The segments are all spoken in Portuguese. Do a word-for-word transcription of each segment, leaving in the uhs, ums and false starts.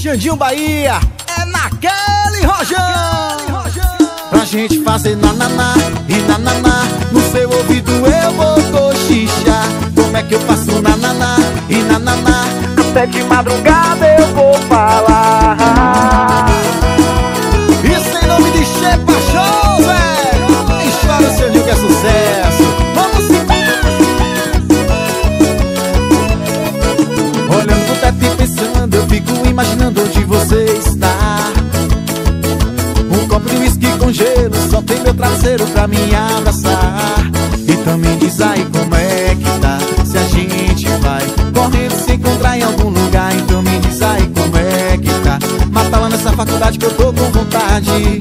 Xandinho Bahia, é naquele rojão. Pra gente fazer nananá e nananá, no seu ouvido eu vou cochichar. Como é que eu faço nananá e nananá? Até de madrugada eu vou falar. Isso em nome de Xepa Shows, velho. História, seu Nil, que é sucesso. Vamos sim. Olhando pro teto e pensando, eu fico imaginando onde você está. Um copo de whisky com gelo, só tem meu traseiro pra me abraçar. E também diz aí como é que tá, se a gente vai correndo se encontrar em algum lugar. Então me diz aí como é que tá, mata lá nessa faculdade que eu tô com vontade.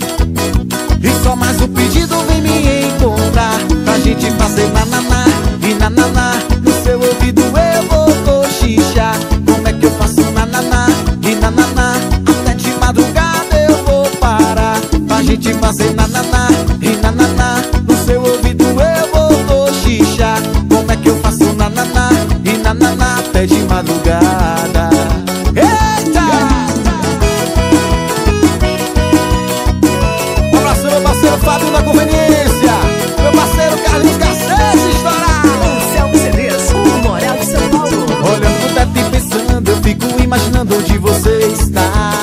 E só mais um pedido, vem me encontrar, pra gente fazer nananá e nananá. No seu ouvido eu vou cochichar. Como é que eu faço nananá e nananá? Até de madrugada eu vou parar, pra gente fazer nananá e nananá. No seu ouvido eu vou cochichar. Como é que eu faço nananá e nananá? Até de madrugada. Eita! Um abraço meu parceiro Fabinho da Conveniência, meu parceiro Carlinhos Cacete Estourado, Anselmo Cerezo, Memorial de São Paulo. Olhando pro teto e pensando, eu fico imaginando onde você está.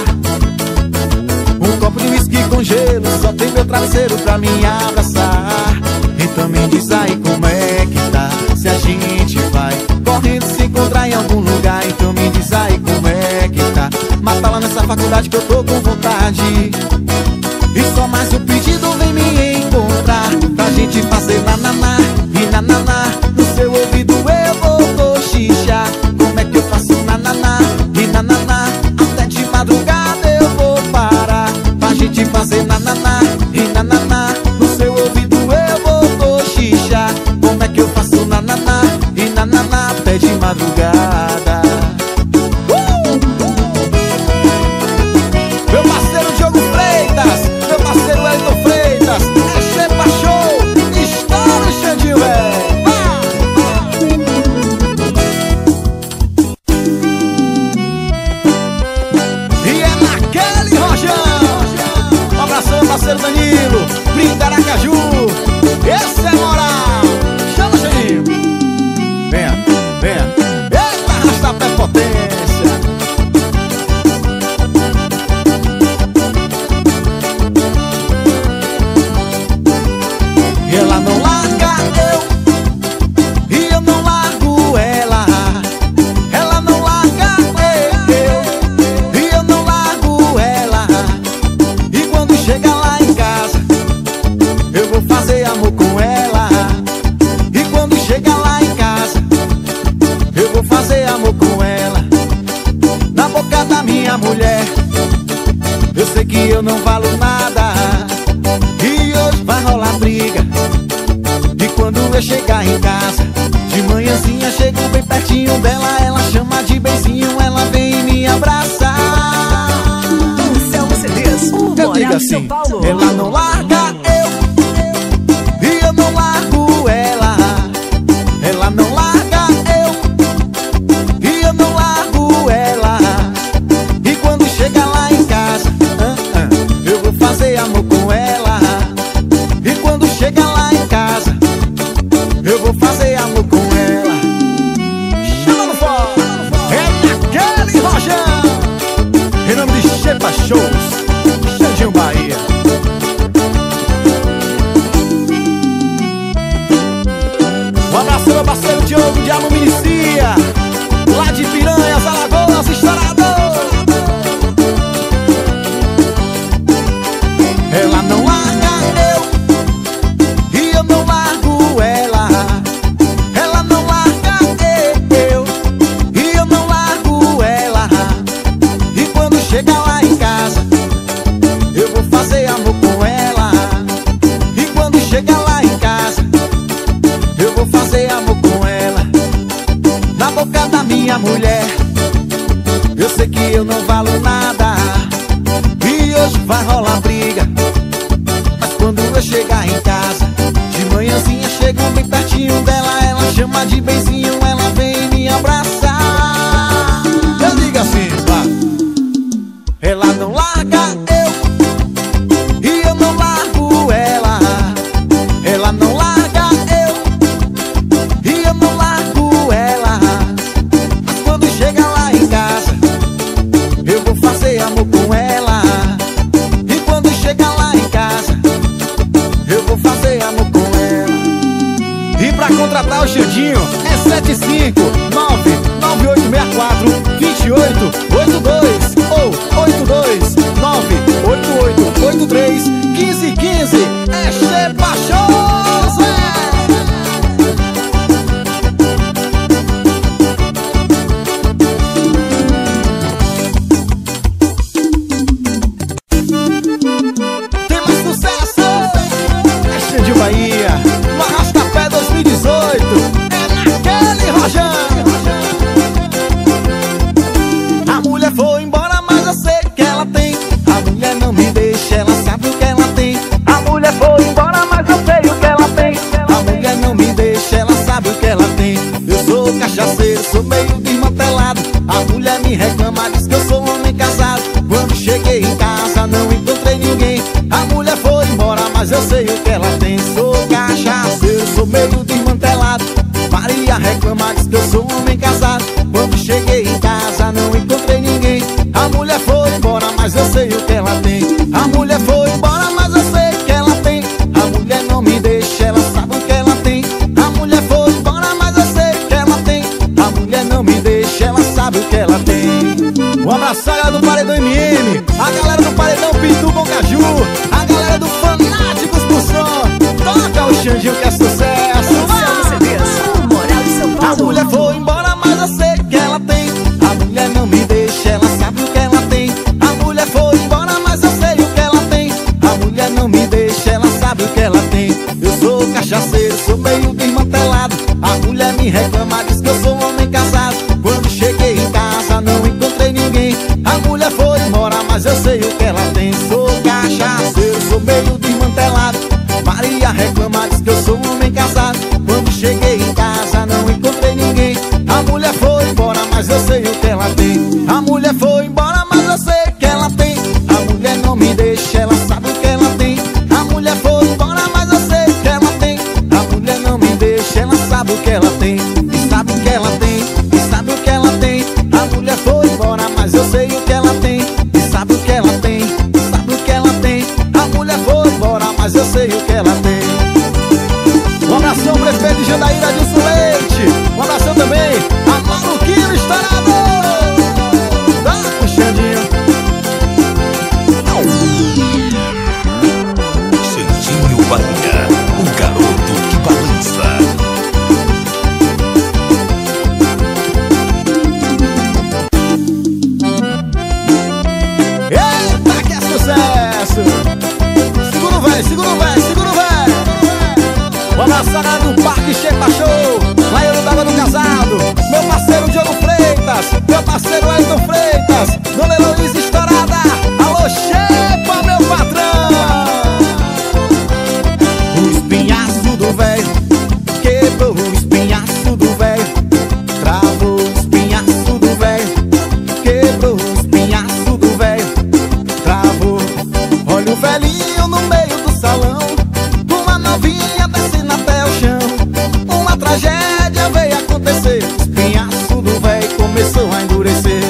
Um copo de whisky com gelo, só tem meu travesseiro pra me abraçar. E também diz aí como é que tá, se a gente vai correndo se encontrar em algum lugar. Então me diz aí como é que tá, mata lá nessa faculdade que eu tô com vontade. E só mais um pedido, vem me encontrar, pra gente fazer nananá e nananá. No seu ouvido eu vou cochichar. Como é que eu faço nananá e nananá? Até de madrugada eu vou parar, pra gente fazer nananá e nananá. No seu ouvido eu vou cochichar. Como é que eu faço nananá e nananá? Até de madrugada. Meu parceiro Diogo Freitas, meu parceiro Wellington Freitas, é Xepa Show, estoura o Xandinho, véi. E é naquele rojão. Um abraço meu parceiro Danilo, Pintaracajuba. Essa é moral. Chama o Xandinho. Venha, venha. Eita, arrasta a pé potência. Ela não larga eu, e eu não largo ela. Ela não larga eu, e eu não largo ela. E quando chega lá em casa, eu vou fazer amor com ela. E quando chega lá em casa, eu vou fazer amor com ela. Na boca da minha mulher, eu sei que eu não valo nada. E hoje vai rolar briga. E quando eu chegar em casa, de manhãzinha chego bem pertinho dela. Ela chama de benzinho, ela vem me abraçar. Anselmo Cerezo, Eu digo Memorial de São assim, Paulo. Ela não larga eu, e eu não largo ela. Ela não larga eu, e eu não largo ela. E quando chega lá em casa, ah, ah, eu vou fazer amor com ela. E quando chega lá em casa, eu vou fazer amor com ela. Chama no fogo, é naquele rojão. Em nome de Xepa Shows, Xandinho Bahia. Um abraço meu parceiro Diogo de Aluminicia, lá de Piranhas, Alagoas, Estourador. Ela não larga eu, e eu não largo ela. Ela não larga eu, e eu não largo ela. E quando chega lá em casa, eu vou fazer amor com ela. E quando chega lá em casa, eu vou fazer amor com ela. Na boca da minha mulher, eu sei que eu não valo nada. E hoje vai rolar briga, mas quando eu chegar em casa, de manhãzinha chego bem pertinho dela. Ela chama de benzinho, ela vem me abraçar. Eu digo assim, vá. sete oito oito dois ou oito dois nove oito oito oito três quinze quinze. É Xepa Shows, é! Tem mais sucesso! É Xandinho Bahia, Marrasta Pé dois mil e dezoito. É naquele rojão. Foi embora, mas eu sei que ela tem. A mulher não me deixa, ela sabe o que ela tem. A mulher foi embora, mas eu sei o que ela tem. A mulher não me deixa, ela sabe o que ela tem. Eu sou cachaceiro, sou meio desmantelado. A mulher me reclama, diz que eu sou homem casado. Quando cheguei em casa, não encontrei ninguém. A mulher foi embora, mas eu sei o que ela tem. Sou cachaceiro, sou meio desmantelado. Maria reclama, diz que eu sou homem casado. Quando cheguei em casa, não encontrei ninguém. A mulher foi embora, mas eu sei o que ela tem. A mulher foi embora, mas eu sei o que ela tem. A mulher não me deixa, ela sabe o que ela tem. A mulher foi embora, mas eu sei o que ela tem. A mulher não me deixa, ela sabe o que ela tem. Um abraço aí do Paredão Meme, a galera do Paredão Pintaracajuba, a galera do Fonáticos Fusão. Toca o Xandinho que é sucesso. Anselmo Cerezo, Memorial de São Paulo. A mulher foi embora, mas eu sei que ela tem. A mulher não me deixa, ela sabe o que ela tem. A mulher foi embora, mas eu sei o que ela tem. A mulher não me deixa, ela sabe o que ela tem. Eu sou cachaceiro, sou meio desmantelado. A mulher me reclama, diz que eu sou homem casado. Quando cheguei em casa, não encontrei ninguém. A mulher foi embora, mas eu sei o que ela tem. Sou cachaceiro, sou meio desmantelado. Maria reclama, diz que eu sou homem casado. Quando cheguei em casa, não encontrei ninguém. A mulher foi embora, mas eu sei o que ela tem. A mulher foi embora, mas eu sei o que ela tem. A mulher não me deixa, ela sabe o que ela tem. A mulher foi embora, mas eu sei o que ela tem. A mulher não me deixa, ela sabe o que ela tem. E sabe o que ela tem, e sabe o que ela tem. A mulher foi embora, mas eu sei o que ela tem. E sabe o que ela tem, e sabe o que ela tem. A mulher foi embora, mas eu sei o que ela tem. Um abração, prefeito Xandaí da Dilson Leite. Um abração também a Maluquinho Estourador. Dá um Xandinho. Xandinho Bahia, o garoto que balança. Eita, que é sucesso! Segura o véi, segura o véi, segura o véi. Um abraço lá do Parque Xepa Shows. Lá eu andava no casado, meu parceiro Diogo Freitas, meu parceiro Wellington Freitas, Dona Heloísa Estourada, alô Xepa, meu patrão. O espinhaço do velho quebrou, o espinhaço do velho travou, o espinhaço do velho quebrou, o espinhaço do velho travou. Olha o velhinho no meio do salão, uma novinha descendo até o chão, uma tragédia. Espinhaço do véi começou a endurecer.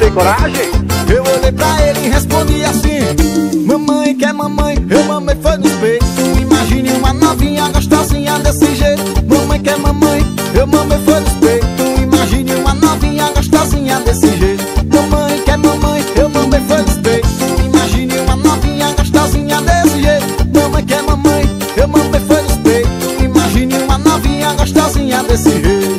tem coragem? Eu olhei pra ele e respondi assim: mamãe que é mamãe, eu mamei foi nos peitos. Imagine uma novinha gostosinha desse jeito. Mamãe que é mamãe, eu mamei foi nos peitos. Imagine uma novinha gostosinha desse jeito. Mamãe que é mamãe, eu mamei foi nos peitos. Imagine uma novinha gostosinha desse jeito. Mamãe que é mamãe, eu mamei foi nos peitos. Imagine uma novinha gostosinha desse jeito.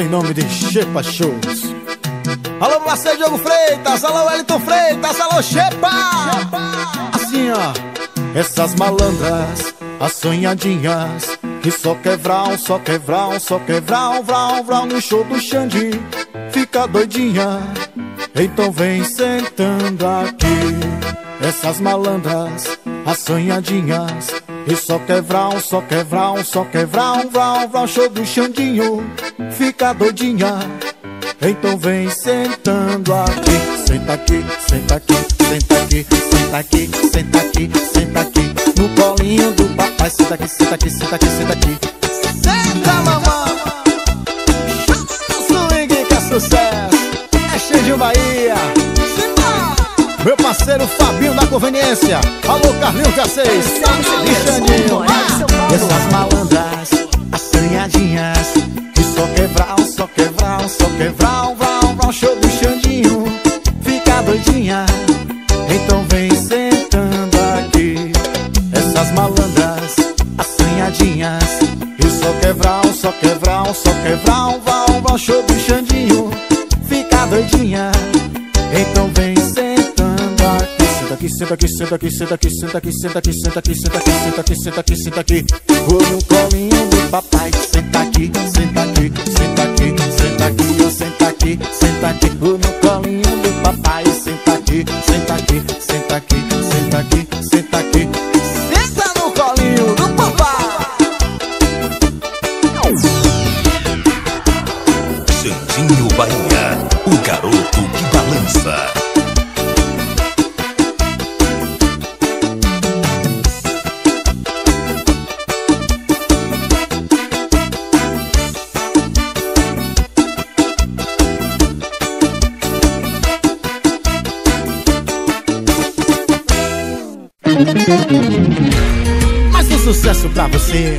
Em nome de Xepa Shows. Alô, Marcelo Freitas, alô, Wellington Freitas, alô, Xepa! Assim, ó. Essas malandras, as sonhadinhas, que só quebram, só quebram, só quebram, vral, vral, no show do Xandinho, fica doidinha, então vem sentando aqui. Essas malandras, as sonhadinhas, e só quebram, só quebram, só quebram, vral, vral, show do Xandinho, fica doidinha, então vem sentando aqui. Senta aqui, senta aqui, senta aqui, senta aqui, senta aqui, senta aqui, no colinho do papai. Senta aqui, senta aqui, senta aqui, senta aqui. Senta, mamãe. Swing que é sucesso, é Xandinho Bahia. Senta. Meu parceiro Fabinho da Conveniência. Alô, Carlinhos de Assis. E Xandinho. Essas malandras, as sonhadinhas, só quebral, só quebral, só quebral, vral, vral, show do Xandinho, fica doidinha, então vem sentando aqui. Essas malandras, assanhadinhas, eu só quebral. quevrão, só quevrão, só quevrão. Vão, vão, show do Xandinho, fica doidinha. Então vem sentando aqui. Senta aqui, senta aqui, senta aqui, senta aqui, senta aqui, senta aqui, senta aqui, senta aqui, senta aqui, senta aqui, senta aqui. Vou no colinho do papai. Senta aqui, senta aqui, senta aqui, senta aqui, senta aqui, senta aqui. Vou no colinho do papai. Senta aqui, senta aqui, senta aqui, senta aqui, senta aqui. Senta no colinho do papai. Xandinho Bahia, o garoto que balança. Mas um sucesso pra você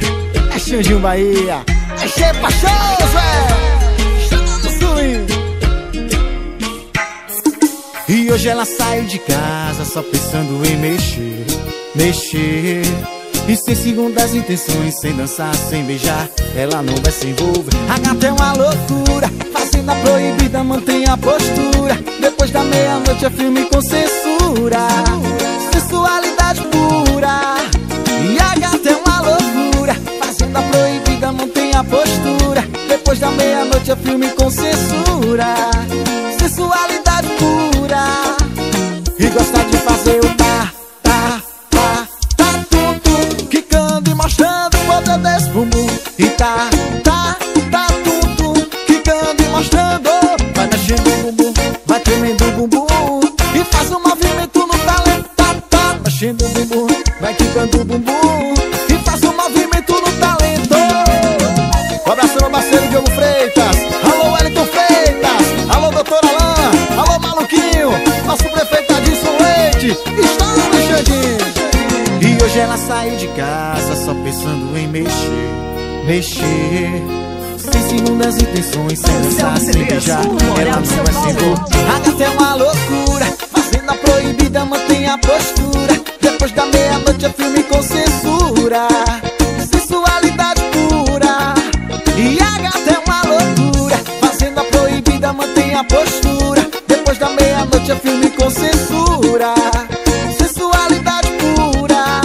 é Xandinho Bahia, é Xepa Shows, véi! E hoje ela saiu de casa só pensando em mexer, mexer. E sem segundas intenções, sem dançar, sem beijar, ela não vai se envolver. A gata é uma loucura, fazenda proibida, mantém a postura. Depois da meia-noite é filme com censura, sensualidade pura. E a gata é uma loucura, fazenda proibida, mantém a postura. Depois da meia-noite é filme com censura, sensualidade pura. E gosta de fazer o tá, tá, tá, tá, tum, tum, quicando e mostrando o poder desse bumbum. E tá, tá, tá, tum, tum, quicando e mostrando. Vai mexendo o bumbum, vai tremendo o bumbum. E faz um movimento no talento, tá, tá, mexendo o bumbum, vai quicando o bumbum. E faz um movimento no talento. Um abraço ao parceiro Diogo Freitas. Alô, Wellington Freitas. Alô, doutora Alain. Alô, maluquinho. Nosso prefeito está no Xandinho. E hoje ela saiu de casa só pensando em mexer, mexer. Sem segundas intenções, sem dançar, sem beijar, ela não vai se envolver. A gata é uma loucura, fazenda proibida, mantém a postura. Depois da meia-noite é filme com censura, sensualidade pura. E a gata é uma loucura, fazenda proibida, mantém a postura. Depois da meia-noite é filme com censura, sensualidade pura.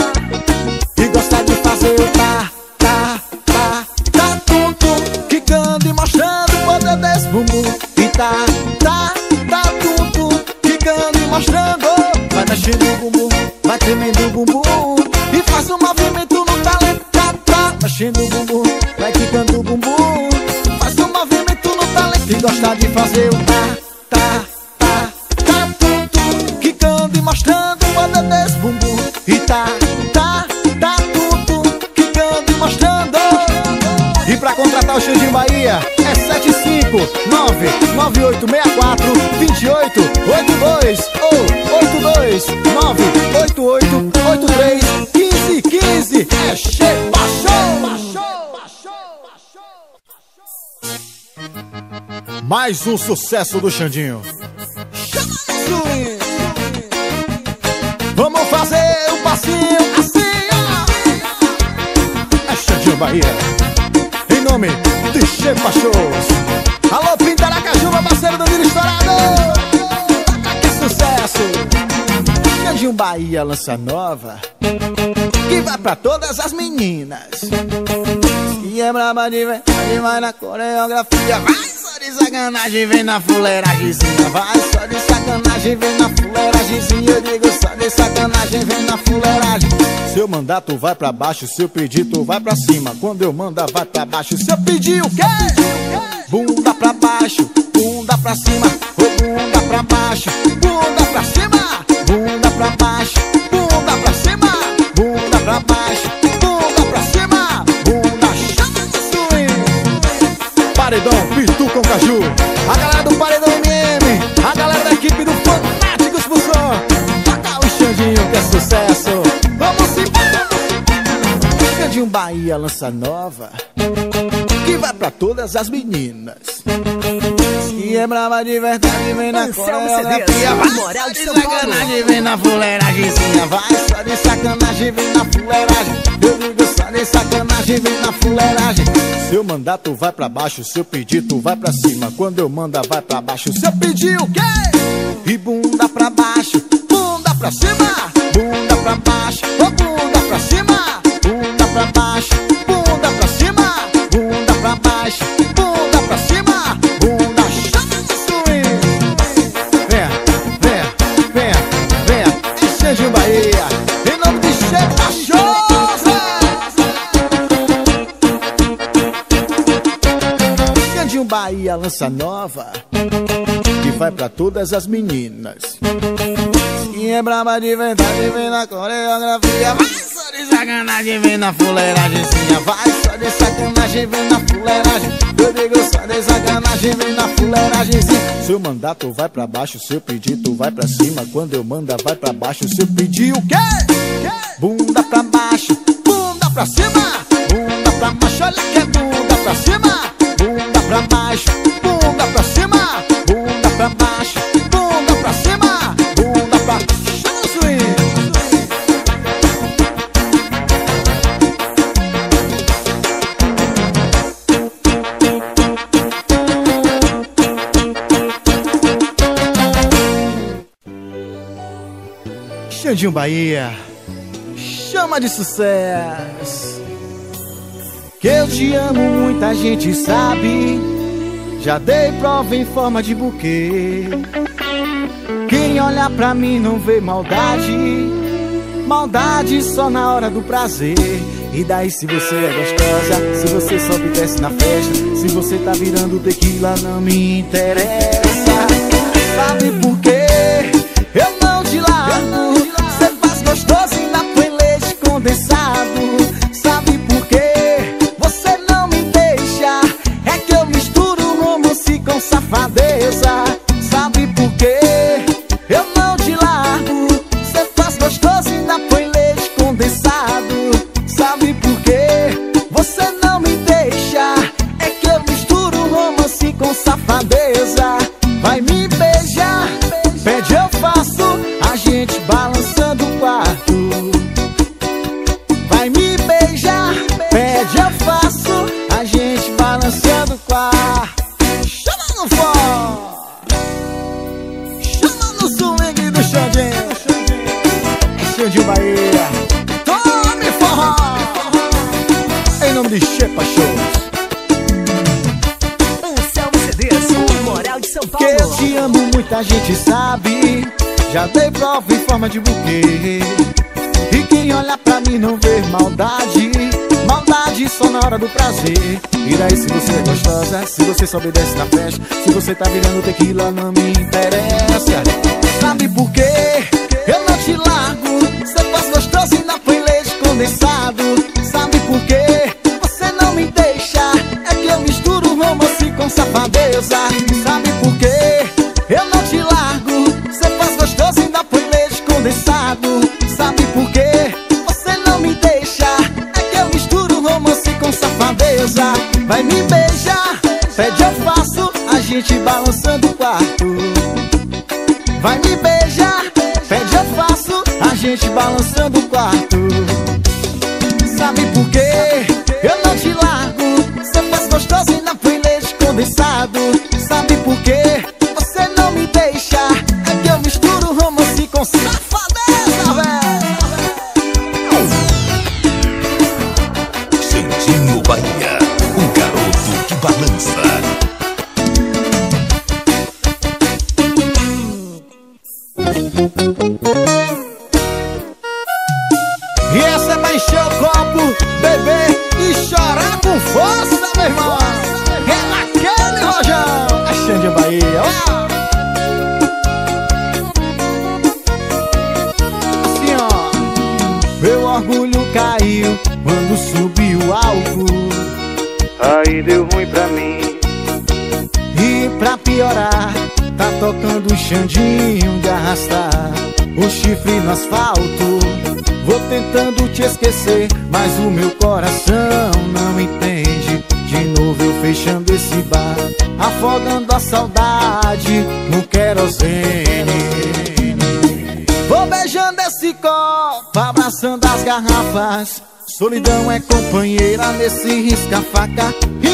E gosta de fazer o tá, tá, tá, tá, tum, tum, quicando e mostrando o poder desse bumbum. E tá, tá, tá, tum, tum, quicando e mostrando. Vai mexendo o bumbum, vai tremendo o bumbum. E faz um movimento no talento, tá, tá, mexendo o bumbum, vai quicando o bumbum. Faz um movimento no talento. E gosta de fazer o tá, tá, mostrando o poder desse bumbum. E tá, tá, tá, tum, tum, quicando e mostrando. E pra contratar o Xandinho Bahia é sete cinco nove nove oito seis quatro dois oito oito oito dois ou oito dois nove oito oito oito três um cinco um cinco. É Xepa Show! Mais um sucesso do Xandinho. Vamos fazer um passinho assim, ó. É Xandinho Bahia, em nome de Xepa Shows. Alô, Pintaracajuba, parceiro do Vila Estourador. Que sucesso! Xandinho Bahia lança nova, que vai pra todas as meninas. E é braba de verdade, vai na coreografia. Vai só de sacanagem, vem na fuleiragemzinha. Vai só de sacanagem, vem na fuleiragemzinha. Eu digo só de sacanagem, vem na fuleiragem. Seu mandato vai pra baixo, seu pedido vai pra cima. Quando eu mandar vai pra baixo, se eu pedir o quê? Bunda pra baixo, bunda pra cima. Ou bunda pra baixo, bunda pra cima. Bunda pra baixo, bunda pra cima. Bunda pra baixo. Paredão, Pitu com Caju. A galera do Paredão Meme, a galera da equipe do Fonáticos Fusão. Toca o Xandinho que é sucesso. Vamos embora! Xandinho Bahia lança nova, que vai pra todas as meninas. Que é brava de verdade, vem na coreografia. Memorial de São Paulo. Vem na fuleiragemzinha. Vai só de sacanagem, vem na fuleiragem. Eu digo só de sacanagem, vem na fuleiragem. Seu mandato vai pra baixo, seu pedido vai pra cima. Quando eu mando, vai pra baixo. Seu pedido o quê? E bunda pra baixo, bunda pra cima. Bunda pra baixo, oh, bunda pra cima. Bunda pra baixo, bunda pra cima. Bunda pra baixo, bunda pra cima. Bunda Xandu Zulin. Vem, vem, vem, vem. Xandinho Bahia, em nome de Xepa Shows. Bahia lança nova que vai pra todas as meninas. Quem é braba de verdade vem na coreografia. Vai só de sacanagem, vem na fuleiragem. Sim, vai só de sacanagem, vem na fuleiragem. Eu digo só de sacanagem, vem na fuleiragem. Sim. Seu mandato vai pra baixo, seu pedido vai pra cima. Quando eu mando vai pra baixo, seu pedido o quê? Bunda pra baixo, bunda pra cima. Bunda pra baixo, olha que é bunda pra cima. Bunda pra baixo, bunda pra cima, bunda pra baixo, bunda pra cima, bunda pra Xandinho Bahia, chama de sucesso. Que eu te amo, muita gente sabe. Já dei prova em forma de buquê. Quem olha pra mim não vê maldade. Maldade só na hora do prazer. E daí se você é gostosa, se você sobe e desce na festa, se você tá virando tequila, não me interessa. Sabe por quê? Eu não te largo. Cê faz gostoso e ainda põe leite condensado. Safadeza, sabe por quê? Eu não te largo. Cê faz gostoso e ainda põe leite condensado. Sabe por quê? Você não me deixa. É que eu misturo romance com safadeza. Vai me beijar, pede eu faço. A gente balançando o quarto. Vai me beijar, pede eu faço. A gente balançando o quarto. Chama no swing do Xandinho. É Xandinho Bahia. Tome forró. Em nome de Xepa Shows. Anselmo Cerezo, Memorial de São Paulo. Que eu te amo, muita gente sabe. Já dei prova em forma de buquê. E quem olha pra mim não vê maldade. Maldade só na hora do prazer. E daí se você é gostosa, se você sobe e desce na festa, se você tá virando tequila, não me interessa. Sabe por quê? Eu não te largo. Cê faz gostoso e ainda põe leite condensado. Sabe por quê? Você não me deixa. É que eu misturo romance com safadeza. Sabe por quê? Eu não te largo. Cê faz gostoso e ainda põe leite condensado. Sabe por quê? Vai me beijar, pede eu faço. A gente balançando o quarto. Vai me beijar, pede eu faço. A gente balançando o quarto. Sabe por quê? Eu não te largo. Cê faz gostoso e ainda põe leite condensado. Sabe por quê? Você não me deixa. É que eu misturo romance com safadeza, véi. Xandinho Bahia, balança. E essa é pra encher o copo, beber e chorar com força, meu irmão. É naquele rojão, a Xandinho Bahia. Assim, ó. Meu orgulho caiu quando subiu algo. Aí deu ruim pra mim. E pra piorar, tá tocando o Xandinho de arrastar o chifre no asfalto. Vou tentando te esquecer, mas o meu coração não entende. De novo eu fechando esse bar, afogando a saudade no querosene. Vou beijando esse copo, abraçando as garrafas. Solidão é companheira nesse risca-faca. E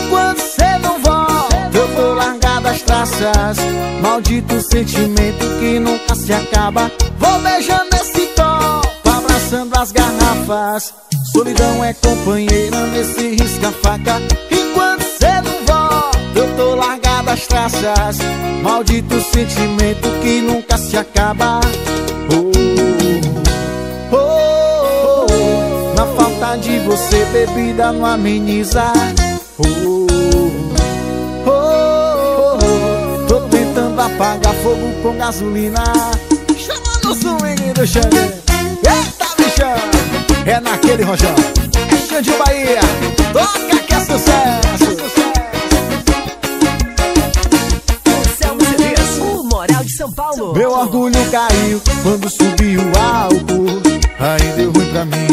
coisas, maldito sentimento que nunca se acaba. Vou beijando esse copo, abraçando as garrafas. Solidão é companheira nesse risca-faca. E quando cê não volta, eu tô largado as traças. Maldito sentimento que nunca se acaba. Oh, oh, oh, oh. Na falta de você, bebida não ameniza. Oh, oh, oh, oh. Tô tentando apagar fogo com gasolina. Chamando o swing do Xandinho. Eita, bichão, é naquele rojão. É Xandinho Bahia, toca que é sucesso. Anselmo Cerezo, Memorial de São Paulo. Meu orgulho caiu quando subiu o álcool. Aí deu ruim pra mim.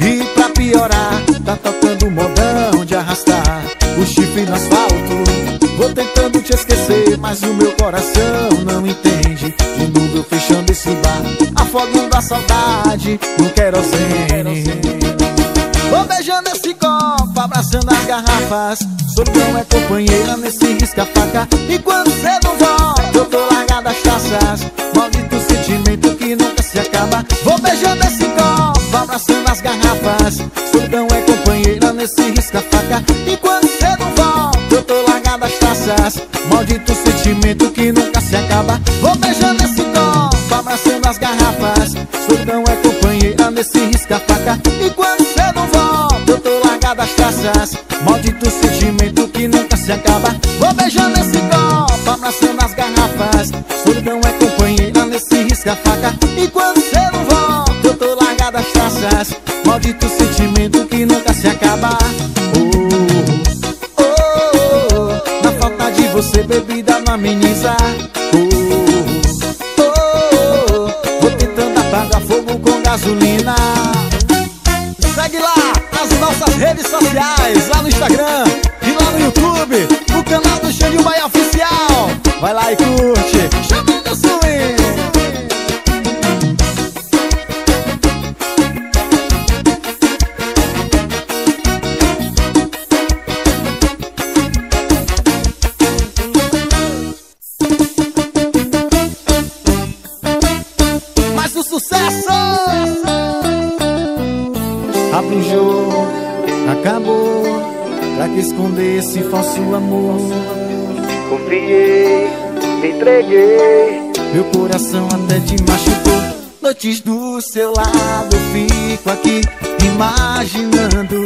E pra piorar, tá tocando modão de arrastar o chifre no asfalto. Vou tentando te esquecer, mas o meu coração não entende. De novo eu fechando esse bar, afogando a saudade no querosene. Vou beijando esse copo, abraçando as garrafas. Solidão é companheira nesse risca-faca. E quando cê não volta, eu tô largado as taças. Maldito sentimento que nunca se acaba. Vou beijando esse copo, abraçando as garrafas. Solidão é companheira nesse risca-faca. E quando cê não volta, eu tô largado as taças. Maldito sentimento que nunca se acaba. Vou beijando esse copo, abraçando as garrafas. Solidão é companheira nesse risca-faca. E quando cê não volta, eu tô largado as taças. Maldito sentimento que nunca se acaba. Vou beijando esse copo, abraçando as garrafas. Solidão é companheira nesse risca-faca. E quando cê não volta, eu tô largado as taças. Maldito sentimento que nunca se acaba. Oh, oh, oh, na falta de você, bebida não ameniza. Oh, oh, oh, vou tentando apagar fogo com gasolina. Segue lá nas nossas redes sociais, lá no Instagram e lá no YouTube, no canal do Xandinho Bahia Oficial. Vai lá e curte, chamando o swing. Acabou, pra que esconder esse falso amor? Confiei, me entreguei, meu coração até te machucou. Noites do seu lado eu fico aqui imaginando,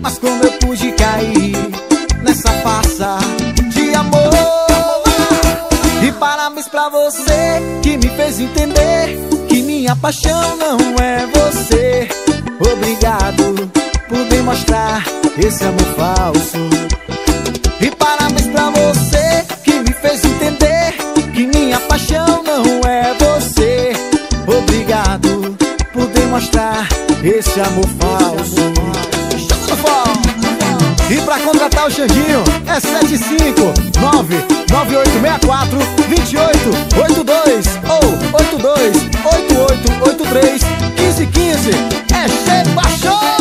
mas como eu pude cair nessa farsa de amor? E parabéns pra você que me fez entender que minha paixão não é você. Obrigado por demonstrar esse amor falso. E parabéns pra você que me fez entender que minha paixão não é você. Obrigado por demonstrar esse amor falso. E pra contratar o Xandinho é sete cinco nove nove oito seis quatro dois oito oito oito dois ou oito dois oito oito oito três um cinco um cinco. É Xepa Shows.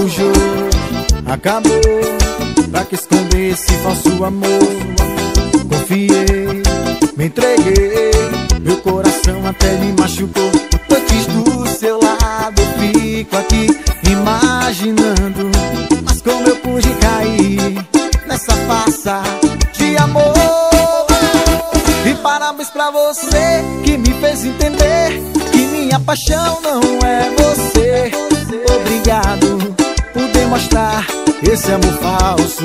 O jogo acabou, pra que esconder esse falso amor? Confiei, me entreguei, meu coração até me machucou. Noites do seu lado eu fico aqui imaginando, mas como eu pude cair nessa farsa de amor? E parabéns pra você que me fez entender que minha paixão não é você. Obrigado por demonstrar esse amor falso.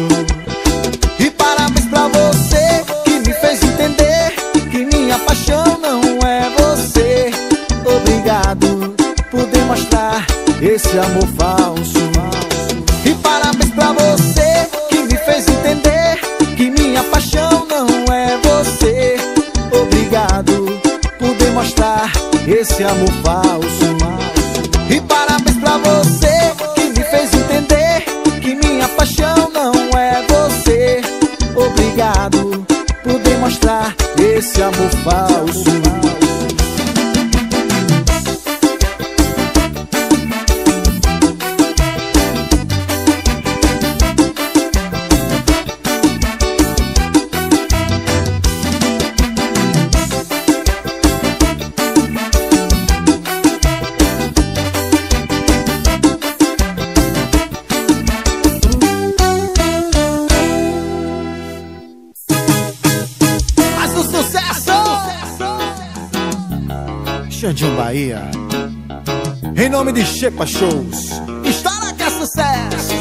E parabéns pra você que me fez entender que minha paixão não é você. Obrigado por demonstrar esse amor falso. E parabéns pra você que me fez entender que minha paixão não é você. Obrigado por demonstrar esse amor falso. E parabéns pra você que me fez entender que minha paixão não é você. Obrigado por demonstrar esse amor falso. Xandinho Bahia, em nome de Xepa Shows. Estoura que é sucesso.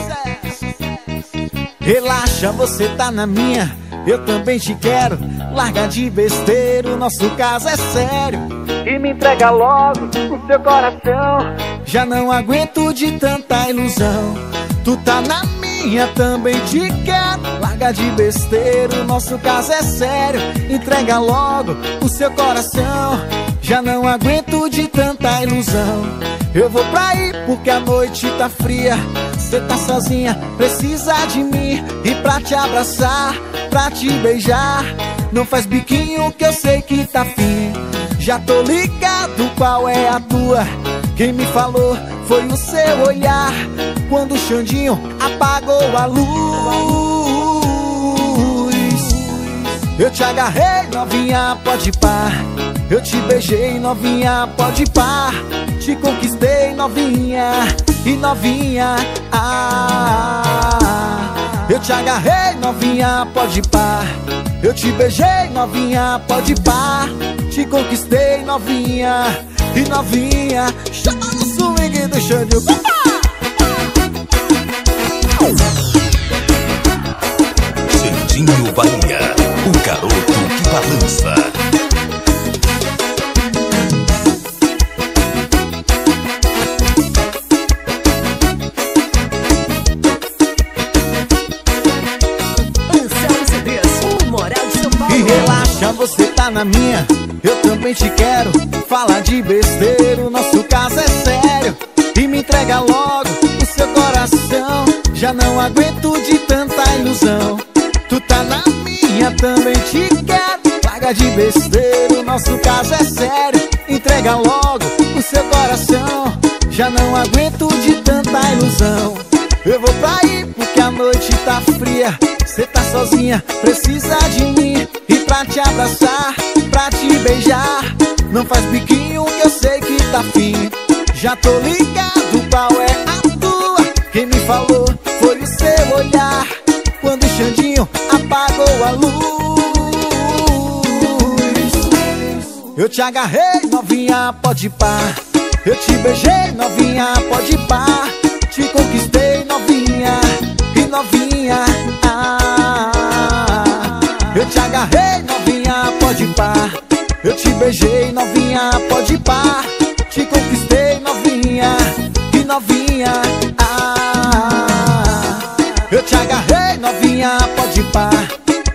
Relaxa, você tá na minha, eu também te quero. Larga de besteira, o nosso caso é sério. E me entrega logo o seu coração. Já não aguento de tanta ilusão. Tu tá na minha, também te quero. Larga de besteira, o nosso caso é sério. Entrega logo o seu coração. Já não aguento de tanta ilusão. Eu vou pra aí porque a noite tá fria. Cê tá sozinha, precisa de mim. E pra te abraçar, pra te beijar, não faz biquinho que eu sei que tá fim. Já tô ligado qual é a tua. Quem me falou foi o seu olhar. Quando o Xandinho apagou a luz, eu te agarrei, novinha, pode pá. Eu te beijei, novinha, pode pá. Te conquistei, novinha, e novinha, ah. Eu te agarrei, novinha, pode pá. Eu te beijei, novinha, pode pá. Te conquistei, novinha, e novinha. Chama no swing do Xandinho. Xandinho Bahia, o garoto que balança. Você tá na minha, eu também te quero. Fala de besteira, o nosso caso é sério. E me entrega logo o seu coração. Já não aguento de tanta ilusão. Tu tá na minha, também te quero. Larga de besteira, o nosso caso é sério. Entrega logo o seu coração. Já não aguento de tanta ilusão. Eu vou pra aí porque a noite tá fria. Cê tá sozinha, precisa de mim. E pra te abraçar, pra te beijar, não faz biquinho que eu sei que tá fim. Já tô ligado, qual é a tua. Quem me falou foi o seu olhar. Quando o Xandinho apagou a luz, eu te agarrei, novinha, pode pá. Eu te beijei, novinha, pode pá. Te conquistei, novinha, e novinha, ah. Eu te agarrei, novinha, pode pá. Eu te beijei, novinha, pode pá. Te conquistei, novinha, e novinha, ah. Eu te agarrei, novinha, pode pá.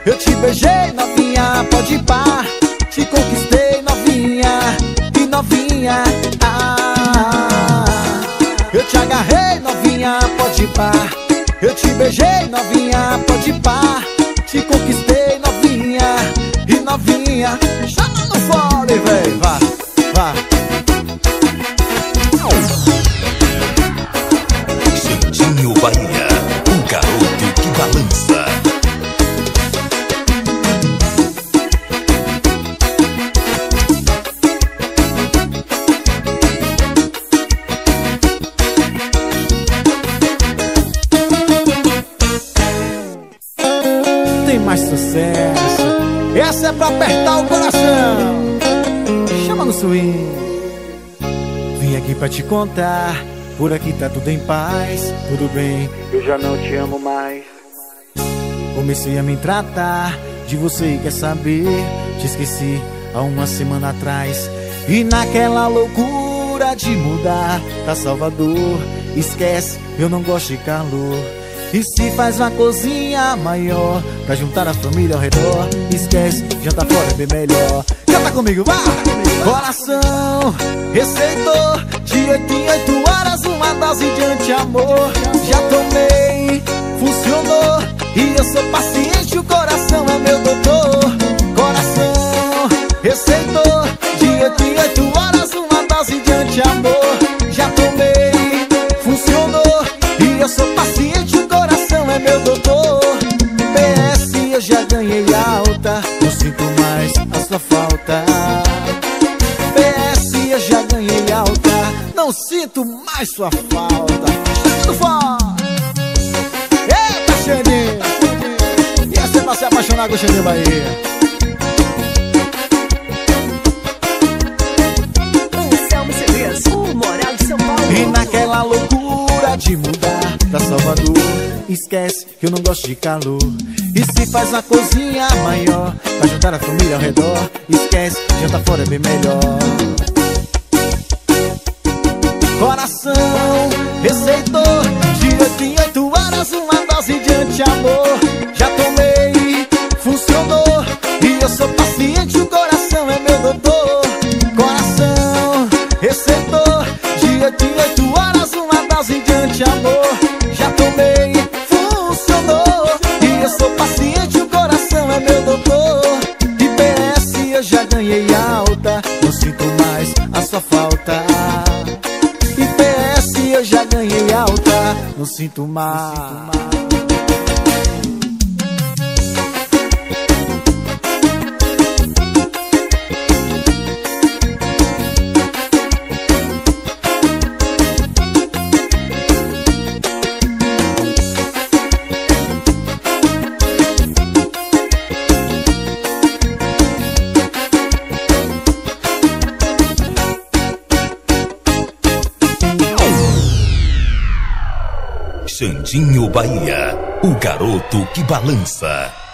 Eu te beijei, novinha, pode pá. Te conquistei, novinha, e novinha, ah. Eu te agarrei, novinha, pode pá. Eu te beijei, novinha, pode pá. Te conquistei, novinha, e novinha. Chama no fole, véi, vá, vá. Xandinho Bahia, o garoto que balança. Essa é pra apertar o coração. Chama no swing. Vim aqui pra te contar, por aqui tá tudo em paz, tudo bem. Eu já não te amo mais. Comecei a me tratar, de você quer saber. Te esqueci há uma semana atrás. E naquela loucura de mudar pra Salvador, esquece, eu não gosto de calor. E se faz uma cozinha maior pra juntar a família ao redor. Esquece, janta fora é bem melhor. Canta comigo, vá! Coração receitou de oito em oito horas uma dose de anti-amor. Já tomei, funcionou, e eu sou paciente, o coração é meu doutor. Coração receitou de oito em oito horas uma dose de anti-amor. Já tomei, funcionou, e eu sou paciente, o coração é meu doutor. P S, eu já ganhei alta, não sinto mais a sua falta. P S, eu já ganhei alta, não sinto mais sua falta. Tudo fora! Eita, Xandinho! E essa é pra se apaixonar com o Xandinho Bahia. de mudar pra Salvador. Esquece que eu não gosto de calor. E se faz uma cozinha maior pra juntar a família ao redor. Esquece, jantar fora é bem melhor. Coração receitou direito em oito horas, uma dose de anti-amor. Já tomei, funcionou, e eu sou paciente, o coração é meu doutor. Coração receitou direito em oito horas, uma dose de anti-amor. Já tomei, funcionou, e eu sou paciente, o coração é meu doutor. I P S eu já ganhei alta, não sinto mais a sua falta. Eu já ganhei alta, não sinto mais. Xandinho Bahia, o garoto que balança.